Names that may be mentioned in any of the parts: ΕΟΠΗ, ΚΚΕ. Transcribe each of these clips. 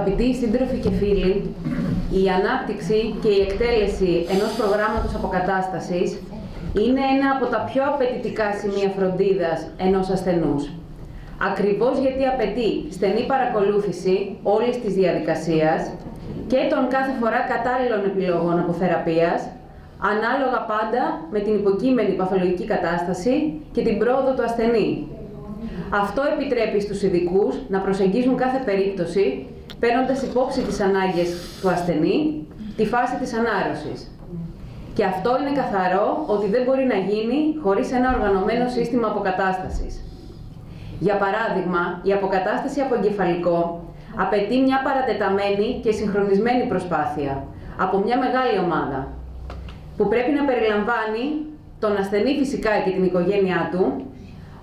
Αγαπητοί σύντροφοι και φίλοι, η ανάπτυξη και η εκτέλεση ενός προγράμματος αποκατάστασης είναι ένα από τα πιο απαιτητικά σημεία φροντίδας ενός ασθενούς. Ακριβώς γιατί απαιτεί στενή παρακολούθηση όλης της διαδικασίας και των κάθε φορά κατάλληλων επιλογών αποθεραπείας, ανάλογα πάντα με την υποκείμενη παθολογική κατάσταση και την πρόοδο του ασθενή. Αυτό επιτρέπει στους ειδικούς να προσεγγίζουν κάθε περίπτωση παίρνοντας υπόψη τις ανάγκες του ασθενή, τη φάση της ανάρρωσης. Και αυτό είναι καθαρό ότι δεν μπορεί να γίνει χωρίς ένα οργανωμένο σύστημα αποκατάστασης. Για παράδειγμα, η αποκατάσταση από εγκεφαλικό απαιτεί μια παρατεταμένη και συγχρονισμένη προσπάθεια από μια μεγάλη ομάδα, που πρέπει να περιλαμβάνει τον ασθενή φυσικά και την οικογένειά του,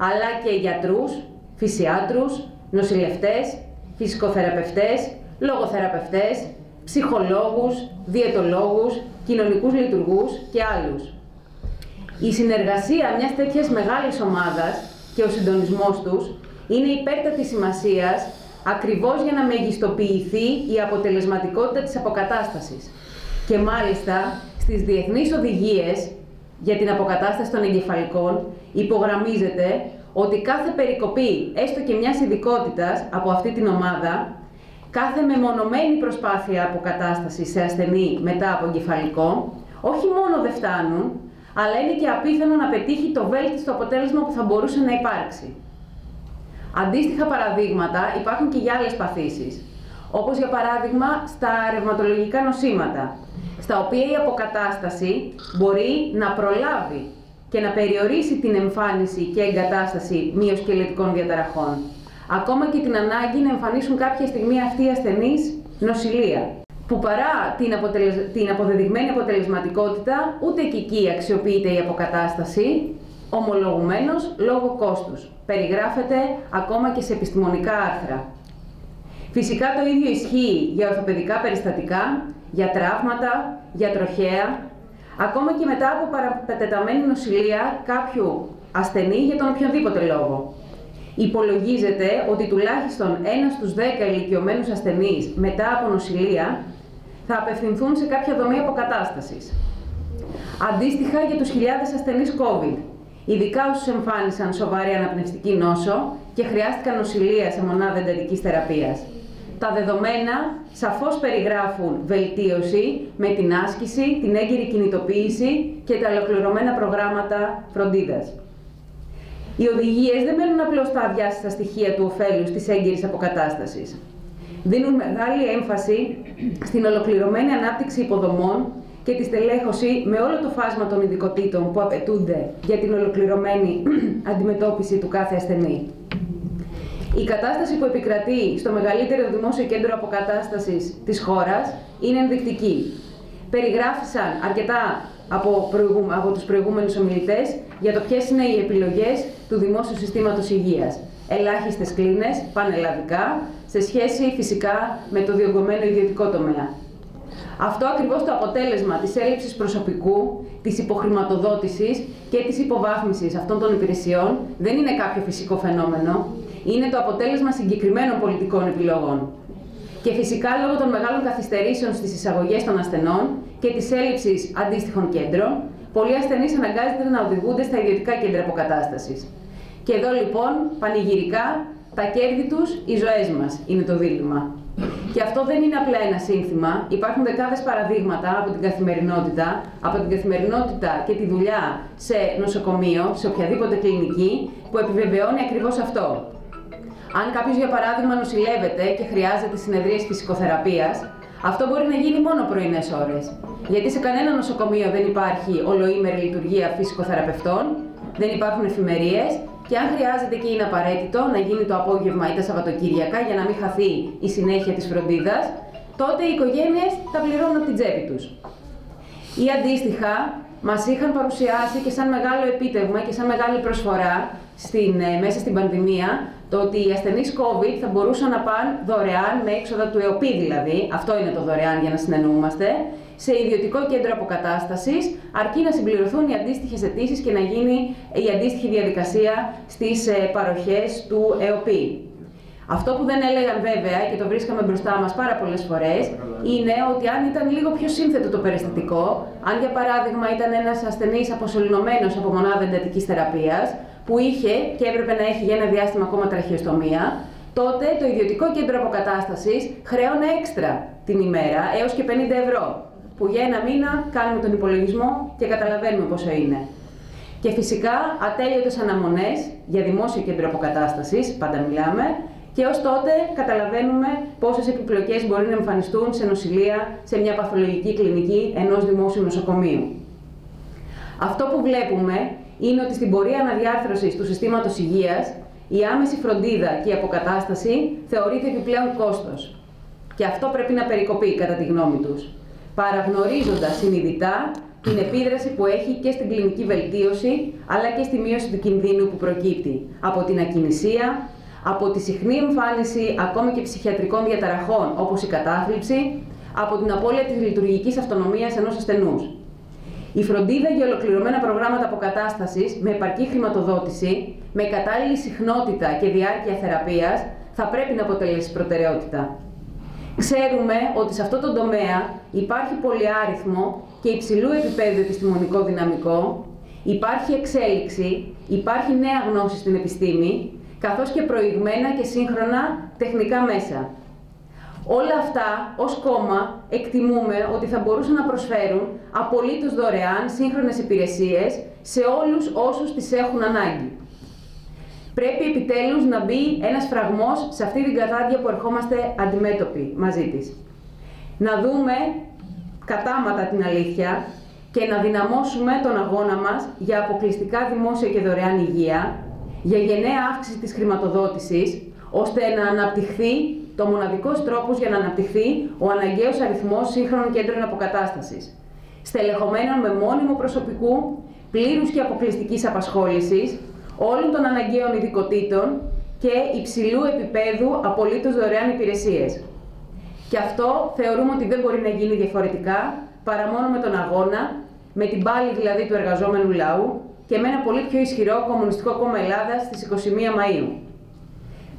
αλλά και γιατρούς, φυσιάτρους, νοσηλευτές, φυσικοθεραπευτές, λογοθεραπευτές, ψυχολόγους, διαιτολόγους, κοινωνικούς λειτουργούς και άλλους. Η συνεργασία μιας τέτοιας μεγάλης ομάδας και ο συντονισμός τους είναι υπέρτατης σημασίας ακριβώς για να μεγιστοποιηθεί η αποτελεσματικότητα της αποκατάστασης. Και μάλιστα στις διεθνείς οδηγίες για την αποκατάσταση των εγκεφαλικών υπογραμμίζεται ότι κάθε περικοπή, έστω και μιας ειδικότητας από αυτή την ομάδα, κάθε μεμονωμένη προσπάθεια αποκατάστασης σε ασθενή μετά από εγκεφαλικό, όχι μόνο δεν φτάνουν, αλλά είναι και απίθανο να πετύχει το βέλτιστο αποτέλεσμα που θα μπορούσε να υπάρξει. Αντίστοιχα παραδείγματα υπάρχουν και για άλλες παθήσεις, όπως για παράδειγμα στα ρευματολογικά νοσήματα, στα οποία η αποκατάσταση μπορεί να προλάβει και να περιορίσει την εμφάνιση και εγκατάσταση μυοσκελετικών διαταραχών. Ακόμα και την ανάγκη να εμφανίσουν κάποια στιγμή αυτοί οι ασθενείς νοσηλεία, που παρά την αποδεδειγμένη αποτελεσματικότητα, ούτε και εκεί αξιοποιείται η αποκατάσταση, ομολογουμένως λόγω κόστους. Περιγράφεται ακόμα και σε επιστημονικά άρθρα. Φυσικά το ίδιο ισχύει για ορθοπαιδικά περιστατικά, για τραύματα, για τροχαία, ακόμα και μετά από παρατεταμένη νοσηλεία κάποιου ασθενή για τον οποιονδήποτε λόγο. Υπολογίζεται ότι τουλάχιστον 1 στους 10 ηλικιωμένους ασθενείς μετά από νοσηλεία θα απευθυνθούν σε κάποια δομή αποκατάστασης. Αντίστοιχα για τους χιλιάδες ασθενείς COVID, ειδικά όσους εμφάνισαν σοβαρή αναπνευστική νόσο και χρειάστηκαν νοσηλεία σε μονάδα εντατικής θεραπείας. Τα δεδομένα σαφώς περιγράφουν βελτίωση με την άσκηση, την έγκυρη κινητοποίηση και τα ολοκληρωμένα προγράμματα φροντίδας. Οι οδηγίες δεν μένουν απλώς τα αδιάσυστα στοιχεία του ωφέλους της έγκυρης αποκατάστασης. Δίνουν μεγάλη έμφαση στην ολοκληρωμένη ανάπτυξη υποδομών και τη στελέχωση με όλο το φάσμα των ειδικοτήτων που απαιτούνται για την ολοκληρωμένη αντιμετώπιση του κάθε ασθενή. Η κατάσταση που επικρατεί στο μεγαλύτερο δημόσιο κέντρο αποκατάστασης της χώρας είναι ενδεικτική. Περιγράφησαν αρκετά από τους προηγούμενους ομιλητές για το ποιες είναι οι επιλογές του δημόσιου συστήματος υγείας. Ελάχιστες κλίνες, πανελλαδικά, σε σχέση φυσικά με το διωγγωμένο ιδιωτικό τομέα. Αυτό ακριβώς το αποτέλεσμα της έλλειψης προσωπικού, της υποχρηματοδότησης και της υποβάθμισης αυτών των υπηρεσιών δεν είναι κάποιο φυσικό φαινόμενο. Είναι το αποτέλεσμα συγκεκριμένων πολιτικών επιλογών. Και φυσικά λόγω των μεγάλων καθυστερήσεων στις εισαγωγές των ασθενών και της έλλειψης αντίστοιχων κέντρων, πολλοί ασθενείς αναγκάζονται να οδηγούνται στα ιδιωτικά κέντρα αποκατάστασης. Και εδώ λοιπόν, πανηγυρικά, τα κέρδη τους, οι ζωές μας είναι το δίλημμα. Και αυτό δεν είναι απλά ένα σύνθημα. Υπάρχουν δεκάδες παραδείγματα από την καθημερινότητα, και τη δουλειά σε νοσοκομείο, σε οποιαδήποτε κλινική, που επιβεβαιώνει ακριβώς αυτό. Αν κάποιος, για παράδειγμα, νοσηλεύεται και χρειάζεται συνεδρίες φυσικοθεραπείας, αυτό μπορεί να γίνει μόνο πρωινές ώρες. Γιατί σε κανένα νοσοκομείο δεν υπάρχει ολοήμερη λειτουργία φυσικοθεραπευτών, δεν υπάρχουν εφημερίες και αν χρειάζεται και είναι απαραίτητο να γίνει το απόγευμα ή τα Σαββατοκύριακα για να μην χαθεί η συνέχεια της φροντίδας, τότε οι οικογένειες τα πληρώνουν από την τσέπη τους. Ή αντίστοιχα, μας είχαν παρουσιάσει και σαν μεγάλο επίτευγμα και σαν μεγάλη προσφορά μέσα στην πανδημία, το ότι οι ασθενείς COVID θα μπορούσαν να πάνε δωρεάν, με έξοδα του ΕΟΠΗ δηλαδή, αυτό είναι το δωρεάν για να συνεννοούμαστε, σε ιδιωτικό κέντρο αποκατάστασης, αρκεί να συμπληρωθούν οι αντίστοιχες αιτήσεις και να γίνει η αντίστοιχη διαδικασία στις παροχές του ΕΟΠΗ. Αυτό που δεν έλεγαν βέβαια και το βρίσκαμε μπροστά μας πάρα πολλές φορές είναι ότι αν ήταν λίγο πιο σύνθετο το περιστατικό, αν για παράδειγμα ήταν ένας ασθενής αποσωληνωμένος από μονάδα εντατικής θεραπείας, που είχε και έπρεπε να έχει για ένα διάστημα ακόμα τραχιοστομία, τότε το ιδιωτικό κέντρο αποκατάστασης χρέωνε έξτρα την ημέρα έως και 50 ευρώ, που για ένα μήνα κάνουμε τον υπολογισμό και καταλαβαίνουμε πόσο είναι. Και φυσικά ατέλειωτες αναμονές για δημόσιο κέντρο αποκατάστασης, πάντα μιλάμε, και ως τότε καταλαβαίνουμε πόσες επιπλοκές μπορεί να εμφανιστούν σε νοσηλεία, σε μια παθολογική κλινική ενός δημόσιου νοσοκομείου. Αυτό που βλέπουμε είναι ότι στην πορεία αναδιάρθρωσης του συστήματος υγείας, η άμεση φροντίδα και η αποκατάσταση θεωρείται επιπλέον κόστος. Και αυτό πρέπει να περικοπεί κατά τη γνώμη τους, παραγνωρίζοντας συνειδητά την επίδραση που έχει και στην κλινική βελτίωση, αλλά και στη μείωση του κινδύνου που προκύπτει από την ακινησία, από τη συχνή εμφάνιση ακόμη και ψυχιατρικών διαταραχών όπως η κατάθλιψη, από την απώλεια της λειτουργικής αυτονομίας ενός ασθενούς. Η φροντίδα για ολοκληρωμένα προγράμματα αποκατάστασης με επαρκή χρηματοδότηση, με κατάλληλη συχνότητα και διάρκεια θεραπείας, θα πρέπει να αποτελέσει προτεραιότητα. Ξέρουμε ότι σε αυτό το τομέα υπάρχει πολυάριθμο και υψηλού επίπεδου επιστημονικό δυναμικό, υπάρχει εξέλιξη, υπάρχει νέα γνώση στην επιστήμη, καθώς και προηγμένα και σύγχρονα τεχνικά μέσα. Όλα αυτά, ως κόμμα, εκτιμούμε ότι θα μπορούσαν να προσφέρουν απολύτως δωρεάν σύγχρονες υπηρεσίες σε όλους όσους τις έχουν ανάγκη. Πρέπει επιτέλους να μπει ένας φραγμός σε αυτή την κατάδια που ερχόμαστε αντιμέτωποι μαζί της. Να δούμε κατάματα την αλήθεια και να δυναμώσουμε τον αγώνα μας για αποκλειστικά δημόσια και δωρεάν υγεία, για γενναία αύξηση της χρηματοδότησης, ώστε να αναπτυχθεί το μοναδικός τρόπος για να αναπτυχθεί ο αναγκαίος αριθμός σύγχρονων κέντρων αποκατάστασης, στελεχωμένων με μόνιμο προσωπικού, πλήρους και αποκλειστικής απασχόλησης, όλων των αναγκαίων ειδικοτήτων και υψηλού επίπεδου απολύτως δωρεάν υπηρεσίες. Και αυτό θεωρούμε ότι δεν μπορεί να γίνει διαφορετικά παρά μόνο με τον αγώνα, με την πάλη δηλαδή του εργαζόμενου λαού και με ένα πολύ πιο ισχυρό Κομμουνιστικό Κόμμα Ελλάδας στις 21 Μαΐου.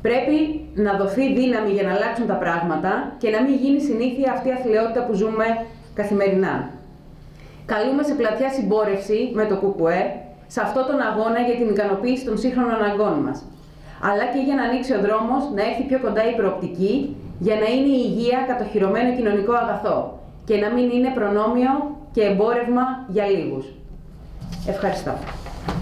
Πρέπει να δοθεί δύναμη για να αλλάξουν τα πράγματα και να μην γίνει συνήθεια αυτή η αθλαιότητα που ζούμε καθημερινά. Καλούμε σε πλατιά συμπόρευση με το ΚΚΕ σε αυτόν τον αγώνα για την ικανοποίηση των σύγχρονων αναγκών μας, αλλά και για να ανοίξει ο δρόμος να έρθει πιο κοντά η προοπτική για να είναι η υγεία κατοχυρωμένο κοινωνικό αγαθό και να μην είναι προνόμιο και εμπόρευμα για λίγους. Ευχαριστώ.